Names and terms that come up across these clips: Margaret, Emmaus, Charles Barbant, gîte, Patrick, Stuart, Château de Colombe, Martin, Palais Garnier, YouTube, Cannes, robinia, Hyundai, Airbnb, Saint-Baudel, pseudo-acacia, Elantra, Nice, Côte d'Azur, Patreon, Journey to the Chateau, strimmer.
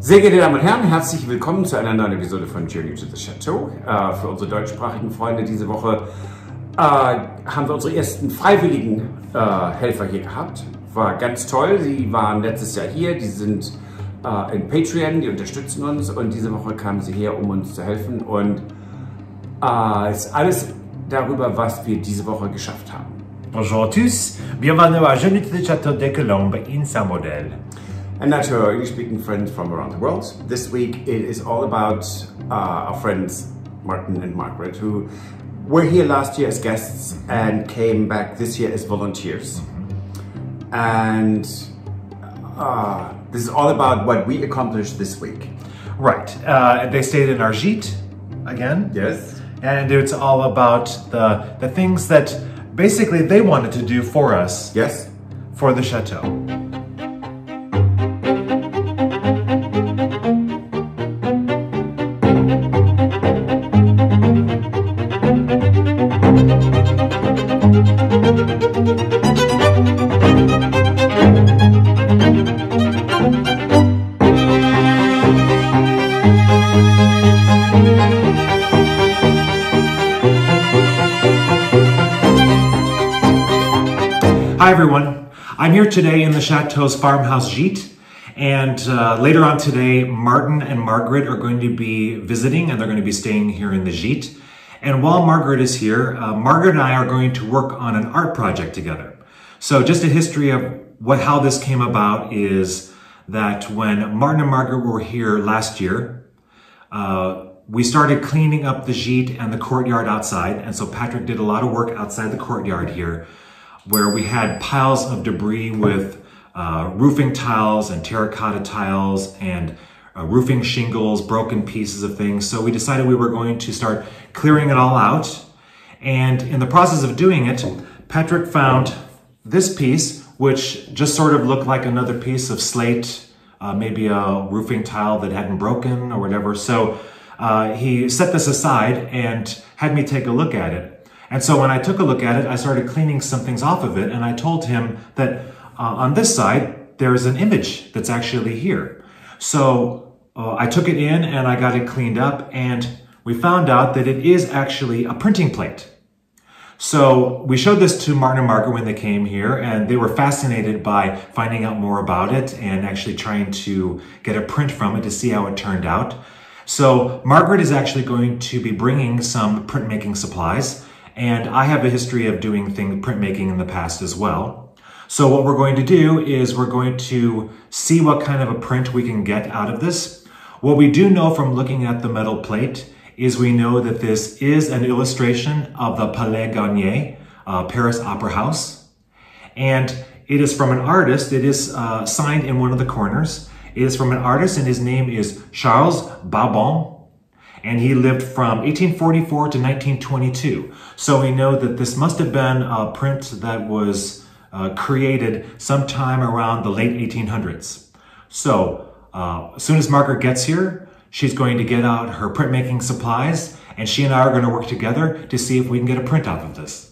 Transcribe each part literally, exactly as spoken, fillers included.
Sehr geehrte Damen und Herren, herzlich willkommen zu einer neuen Episode von Journey to the Chateau. Äh, für unsere deutschsprachigen Freunde diese Woche äh, haben wir unsere ersten freiwilligen äh, Helfer hier gehabt. War ganz toll, sie waren letztes Jahr hier, die sind äh, in Patreon, die unterstützen uns und diese Woche kamen sie her, um uns zu helfen. Und äh, ist alles darüber, was wir diese Woche geschafft haben. Bonjour tous, bienvenue à Journey to the Chateau de Colombe in Saint-Baudel. And now to our English-speaking friends from around the world. This week it is all about uh, our friends Martin and Margaret, who were here last year as guests and came back this year as volunteers. Mm-hmm. And uh, this is all about what we accomplished this week. Right. Uh, they stayed in our gîte again. Yes. And it's all about the, the things that basically they wanted to do for us. Yes. For the chateau. Hi everyone, I'm here today in the Chateau's farmhouse gîte, and uh, later on today Martin and Margaret are going to be visiting and they're going to be staying here in the gîte. And while Margaret is here, uh, Margaret and I are going to work on an art project together. So just a history of what how this came about is that when Martin and Margaret were here last year, uh, we started cleaning up the gîte and the courtyard outside, and so Patrick did a lot of work outside the courtyard here, where we had piles of debris with uh, roofing tiles and terracotta tiles and uh, roofing shingles, broken pieces of things. So we decided we were going to start clearing it all out. And in the process of doing it, Patrick found this piece, which just sort of looked like another piece of slate, uh, maybe a roofing tile that hadn't broken or whatever. So uh, he set this aside and had me take a look at it. And so when I took a look at it, I started cleaning some things off of it, and I told him that uh, on this side, there is an image that's actually here. So uh, I took it in and I got it cleaned up, and we found out that it is actually a printing plate. So we showed this to Martin and Margaret when they came here, and they were fascinated by finding out more about it and actually trying to get a print from it to see how it turned out. So Margaret is actually going to be bringing some printmaking supplies. And I have a history of doing thing, printmaking in the past as well. So what we're going to do is we're going to see what kind of a print we can get out of this. What we do know from looking at the metal plate is we know that this is an illustration of the Palais Garnier, uh, Paris Opera House. And it is from an artist. It is uh, signed in one of the corners. It is from an artist, and his name is Charles Barbant. And he lived from eighteen forty-four to nineteen twenty-two. So we know that this must have been a print that was uh, created sometime around the late eighteen hundreds. So uh, as soon as Margaret gets here, she's going to get out her printmaking supplies, and she and I are going to work together to see if we can get a print out of this.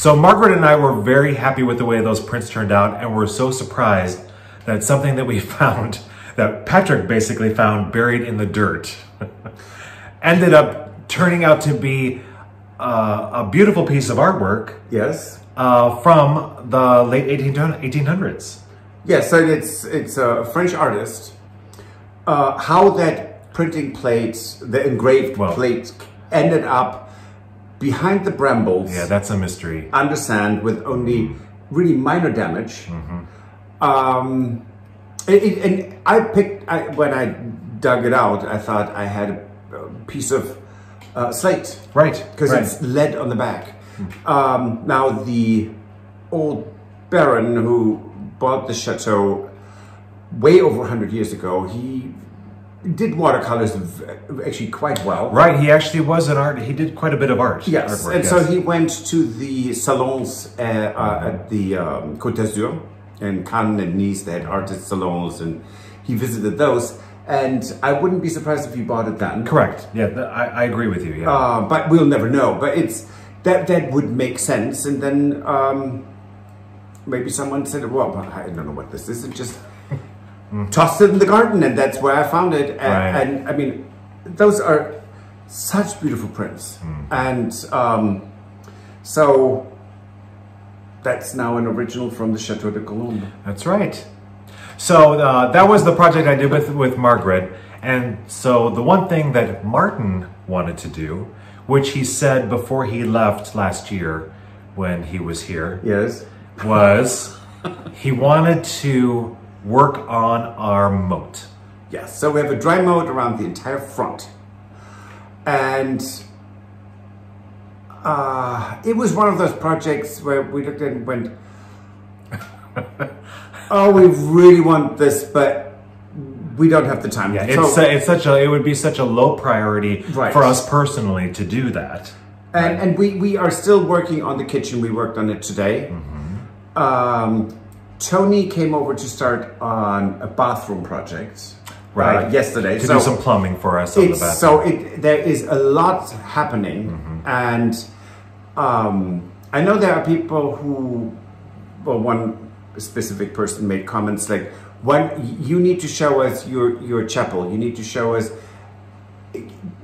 So Margaret and I were very happy with the way those prints turned out, and we're so surprised that something that we found, that Patrick basically found buried in the dirt, ended up turning out to be uh, a beautiful piece of artwork. Yes. Uh, from the late eighteen hundreds. Yes, and it's, it's a French artist. Uh, how that printing plates, the engraved well, plates, ended up behind the brambles. Yeah, that's a mystery. Understand, with only really minor damage. Mm-hmm. um, it, it, and I picked, I, when I dug it out, I thought I had a piece of uh, slate. Right. Because right. it's lead on the back. Um, now, the old baron who bought the chateau way over one hundred years ago, he did watercolors actually quite well. Right, he actually was an art, he did quite a bit of art. Yes, artwork, and yes. so he went to the salons uh, uh, at the um, Côte d'Azur, and Cannes and Nice, they had artist salons, and he visited those. And I wouldn't be surprised if he bought it then. Correct, yeah, I, I agree with you, yeah. Uh, but we'll never know, but it's... That, that would make sense, and then um, maybe someone said, well, I don't know what this is, and just mm. tossed it in the garden, and that's where I found it. And, right. and I mean, those are such beautiful prints. Mm. And um, so that's now an original from the Chateau de Colombes. That's right. So uh, that was the project I did with, with Margaret. And so the one thing that Martin wanted to do, which he said before he left last year when he was here, yes, was he wanted to work on our moat. Yes, so we have a dry moat around the entire front. And uh, it was one of those projects where we looked at it and went, oh, we really want this, but we don't have the time. Yeah, it's, so, a, it's such a. It would be such a low priority right. for us personally to do that. And right. and we we are still working on the kitchen. We worked on it today. Mm-hmm. um, Tony came over to start on a bathroom project. Right. Uh, yesterday to so do some plumbing for us on the bathroom. So it, there is a lot happening, mm-hmm. and um, I know there are people who, well, one specific person made comments like, One, you need to show us your, your chapel. You need to show us...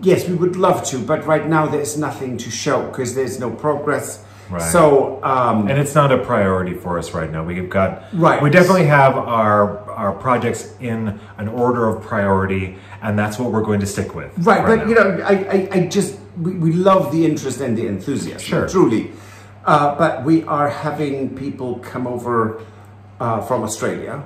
Yes, we would love to, but right now there's nothing to show because there's no progress. Right. So, um, and it's not a priority for us right now. We've got... Right. We definitely have our, our projects in an order of priority, and that's what we're going to stick with. Right, right but now. you know, I, I, I just... We, we love the interest and the enthusiasm, sure. truly. Uh, but we are having people come over uh, from Australia.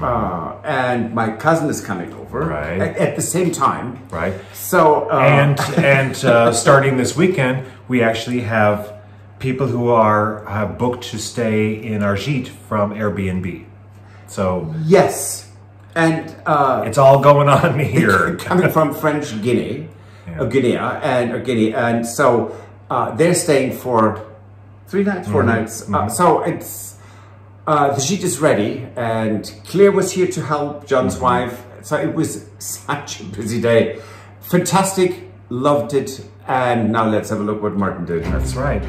Uh, and my cousin is coming over right. at, at the same time. Right. So uh, and and uh, starting this weekend, we actually have people who are have booked to stay in our gîte from Airbnb. So yes, and uh, it's all going on here. Coming from French Guinea, yeah. or Guinea, and or Guinea, and so uh, they're staying for three nights, four mm-hmm. nights. Mm-hmm. Uh, so it's. Uh, the sheet is ready, and Claire was here to help, John's mm-hmm. wife. So it was such a busy day. Fantastic, loved it, and now let's have a look what Martin did. That's right.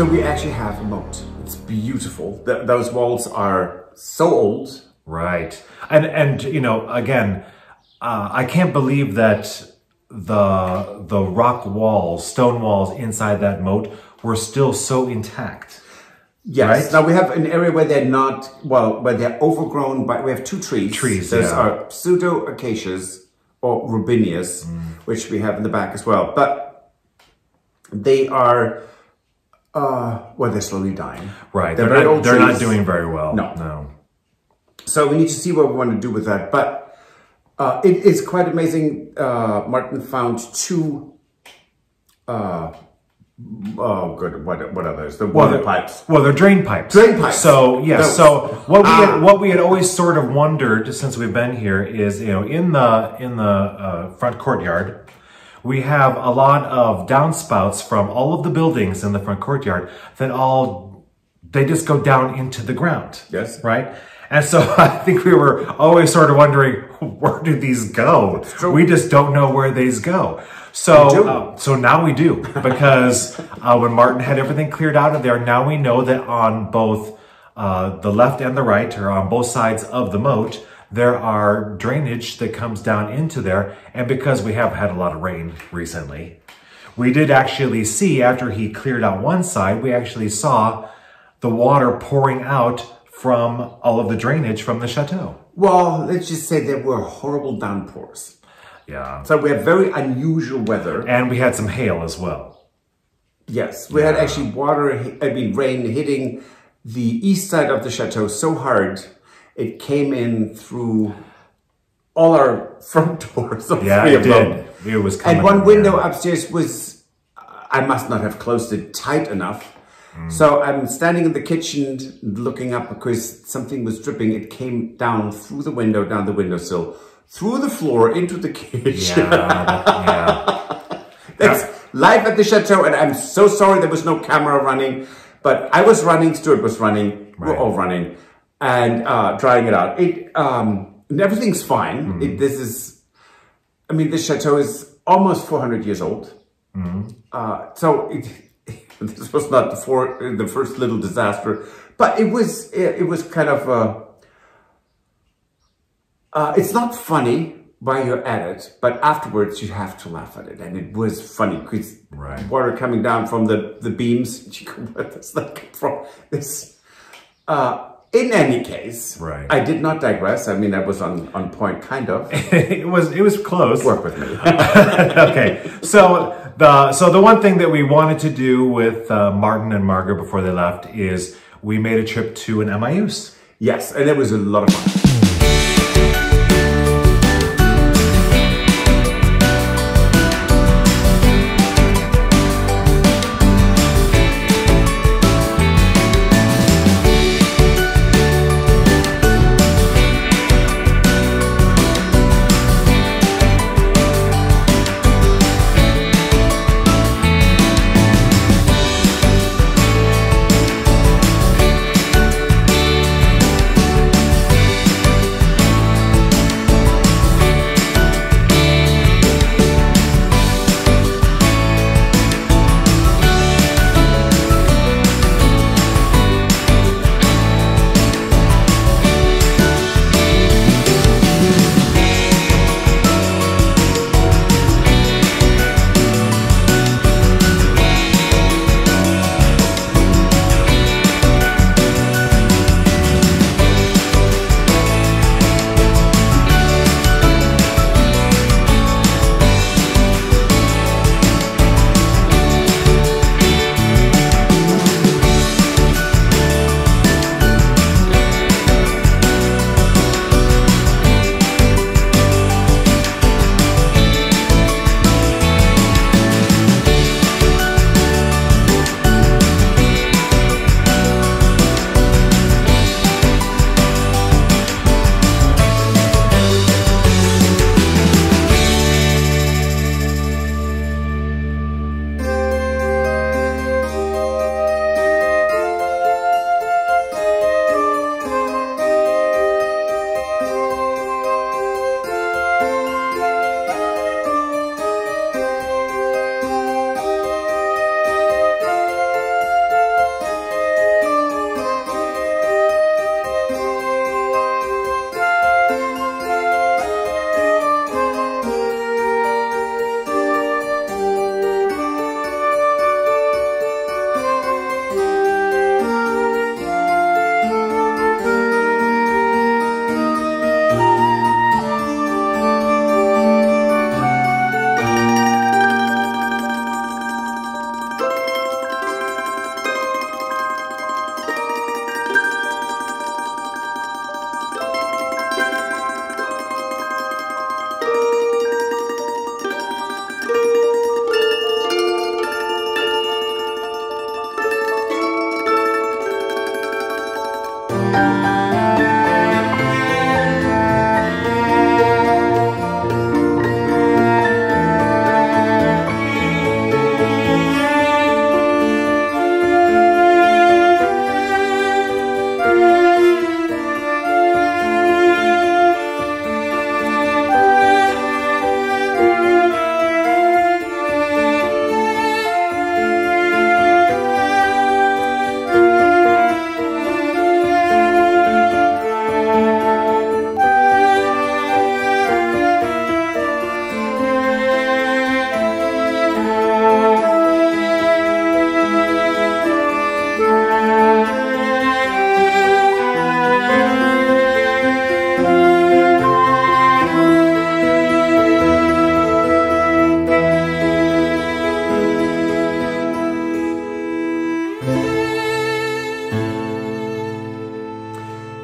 So we actually have a moat. It's beautiful. Th those walls are so old. Right. And, and you know, again, uh, I can't believe that the, the rock walls, stone walls inside that moat were still so intact. Yes. Right? Now we have an area where they're not, well, where they're overgrown by, we have two trees. Trees, Those yeah. are pseudo-acacias or robinias, mm. which we have in the back as well. But they are, uh, well, they're slowly dying. Right. They're, they're, not, they're not doing very well. No. No. So we need to see what we want to do with that. But uh, it is quite amazing. Uh, Martin found two... Uh, Oh, good. What what others? The water well, pipes. Well, they're drain pipes. Drain pipes. So yeah. No. So what we ah. had, what we had always sort of wondered since we've been here is, you know, in the in the uh, front courtyard, we have a lot of downspouts from all of the buildings in the front courtyard that all they just go down into the ground. Yes. Right. And so I think we were always sort of wondering, where do these go? We just don't know where these go. So, uh, so now we do, because uh, when Martin had everything cleared out of there, now we know that on both uh, the left and the right, or on both sides of the moat, there are drainage that comes down into there. And because we have had a lot of rain recently, we did actually see, after he cleared out one side, we actually saw the water pouring out from all of the drainage from the chateau. Well, let's just say there were horrible downpours. Yeah. So we had very unusual weather. And we had some hail as well. Yes. We yeah. had actually water, I mean rain, hitting the east side of the chateau so hard, it came in through all our front doors. Yeah, it did. It was coming. And one window there. upstairs was, I must not have closed it tight enough. Mm. So I'm standing in the kitchen looking up because something was dripping. It came down through the window, down the windowsill, through the floor, into the kitchen. Yeah, yeah. That's yeah. live at the chateau, and I'm so sorry there was no camera running. But I was running, Stuart was running, right. we're all running, and uh, trying it out. It um, and everything's fine. Mm. It, this is, I mean, this chateau is almost four hundred years old. Mm. Uh, so it... This was not the, four, the first little disaster, but it was it, it was kind of a, uh, it's not funny while you're at it, but afterwards you have to laugh at it, and it was funny because right. water coming down from the the beams. Where does that come from? This, uh, in any case, right. I did not digress. I mean, I was on on point, kind of. it was it was close. Work with me. Okay, so. The, so the one thing that we wanted to do with uh, Martin and Margaret before they left is we made a trip to an Emmaus. Yes, and it was a lot of fun.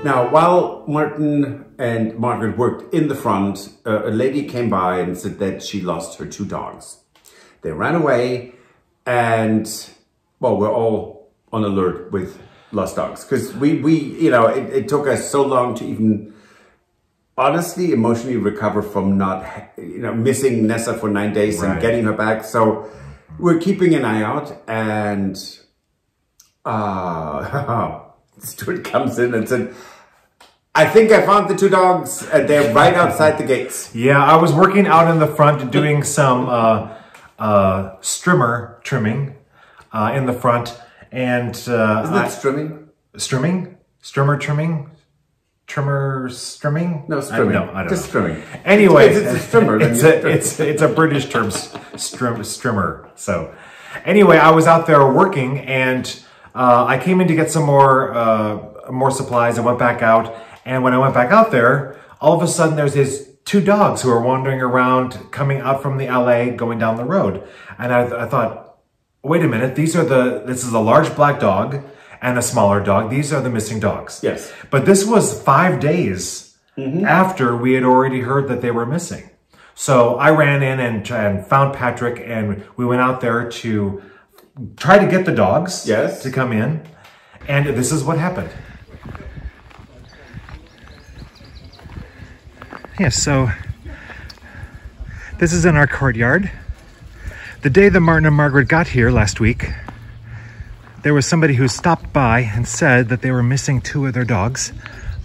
Now, while Martin and Margaret worked in the front, uh, a lady came by and said that she lost her two dogs. They ran away, and, well, we're all on alert with lost dogs. Because we, we, you know, it, it took us so long to even honestly emotionally recover from not, you know, missing Nessa for nine days right. and getting her back. So we're keeping an eye out, and uh, Stuart comes in and said, I think I found the two dogs, and they're right outside the gates. Yeah, I was working out in the front doing some uh, uh, strimmer trimming uh, in the front. And, uh, Isn't that I, strimming? Strimming? Strimmer trimming? Trimmer strimming? No, strimming. I, no, I don't Just know. strimming. Anyway, it's, it's a strimmer. It's, a, it's, it's a British term, strim, strimmer. So, anyway, I was out there working, and Uh, I came in to get some more uh, more supplies. I went back out, and when I went back out there, all of a sudden there's these two dogs who are wandering around, coming up from the alley, going down the road. And I, th I thought, wait a minute, these are the this is a large black dog and a smaller dog. These are the missing dogs. Yes. But this was five days mm-hmm. after we had already heard that they were missing. So I ran in and, and found Patrick, and we went out there to try to get the dogs yes. to come in, and this is what happened. Yeah, so this is in our courtyard. The day that Martin and Margaret got here last week, there was somebody who stopped by and said that they were missing two of their dogs,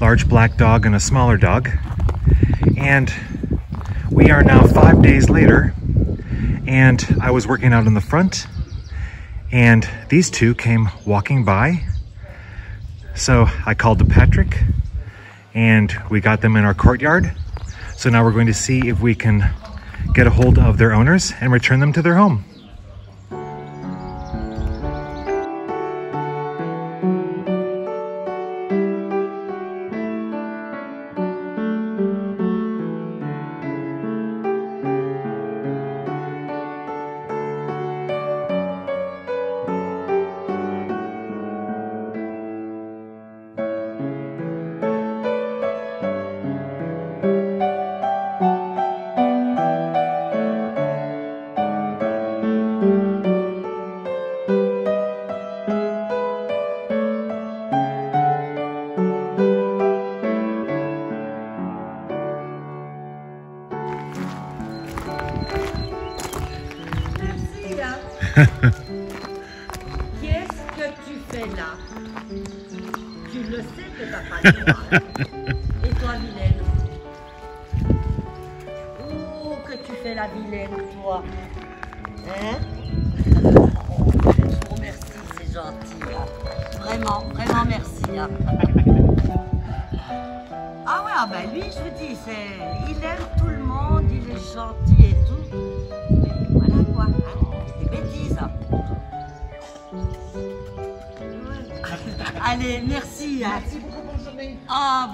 large black dog and a smaller dog. And we are now five days later, and I was working out in the front, and these two came walking by. So I called to Patrick, and we got them in our courtyard. So now we're going to see if we can get a hold of their owners and return them to their home.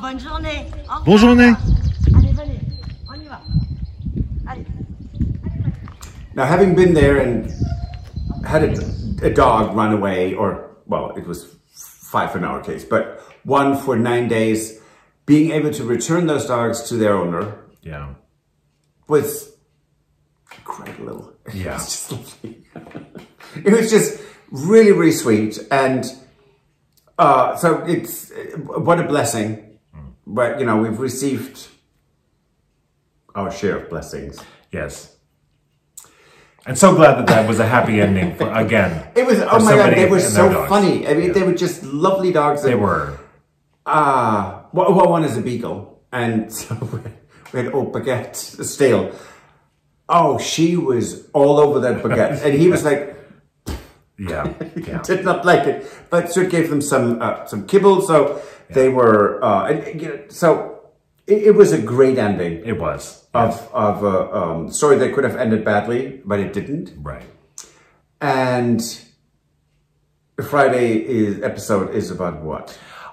Bonjour. Now, having been there and had a, a dog run away, or, well, it was five in our case, but one for nine days, being able to return those dogs to their owner yeah. was a great little. Yeah. It was just lovely. It was just really, really sweet. And uh, so it's, what a blessing. But, you know, we've received our share of blessings. Yes. And so glad that that was a happy ending, for, again. It was, oh my God, they were so funny. I mean, yeah. they were just lovely dogs. They and, were. Ah, uh, well, well, one is a beagle. And so we had old Baguette, stale. Oh, she was all over that Baguette. And he was like... Yeah, yeah. Did not like it. But Stuart gave them some uh, some kibble, so yeah. they were. Uh, and, you know, so it, it was a great ending. It was of yes. of a um, story that could have ended badly, but it didn't. Right. And Friday is episode is about what?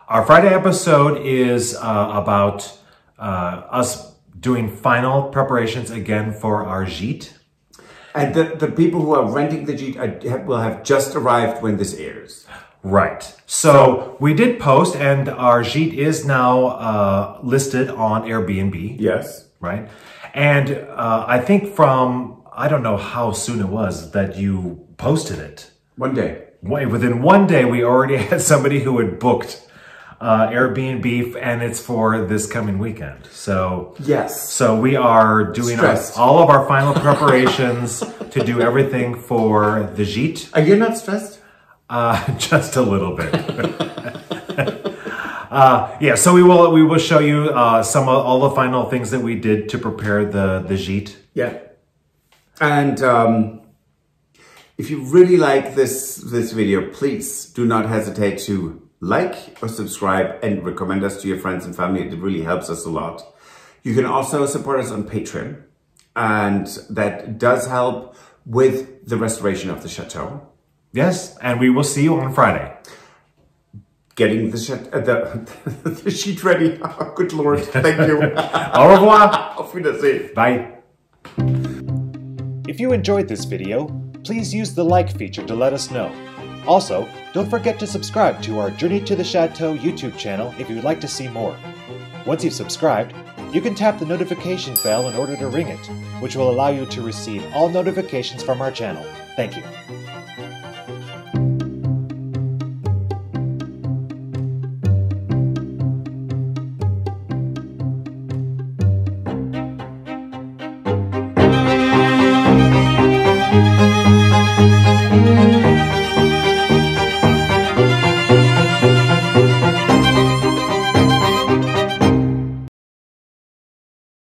Our Friday episode is uh, about uh, us doing final preparations again for our gîte. And the, the people who are renting the Jeep will have just arrived when this airs. Right. So we did post, and our gîte is now uh, listed on Airbnb. Yes. Right. And uh, I think from, I don't know how soon it was that you posted it. One day. Within one day, we already had somebody who had booked uh, Airbnb, and it's for this coming weekend. So yes. So we are doing our, all of our final preparations to do everything for the gîte. Are you not stressed? Uh, just a little bit. uh, yeah. So we will we will show you uh, some of all the final things that we did to prepare the the gîte. Yeah. And um, if you really like this this video, please do not hesitate to like or subscribe and recommend us to your friends and family. It really helps us a lot. You can also support us on Patreon, and that does help with the restoration of the chateau. Yes, and we will see you on Friday. Getting the uh, the, the sheet ready. Oh, good Lord, thank you. Au revoir. Auf Wiedersehen. Bye. If you enjoyed this video, please use the like feature to let us know. Also, don't forget to subscribe to our Journey to the Chateau YouTube channel if you'd like to see more. Once you've subscribed, you can tap the notification bell in order to ring it, which will allow you to receive all notifications from our channel. Thank you.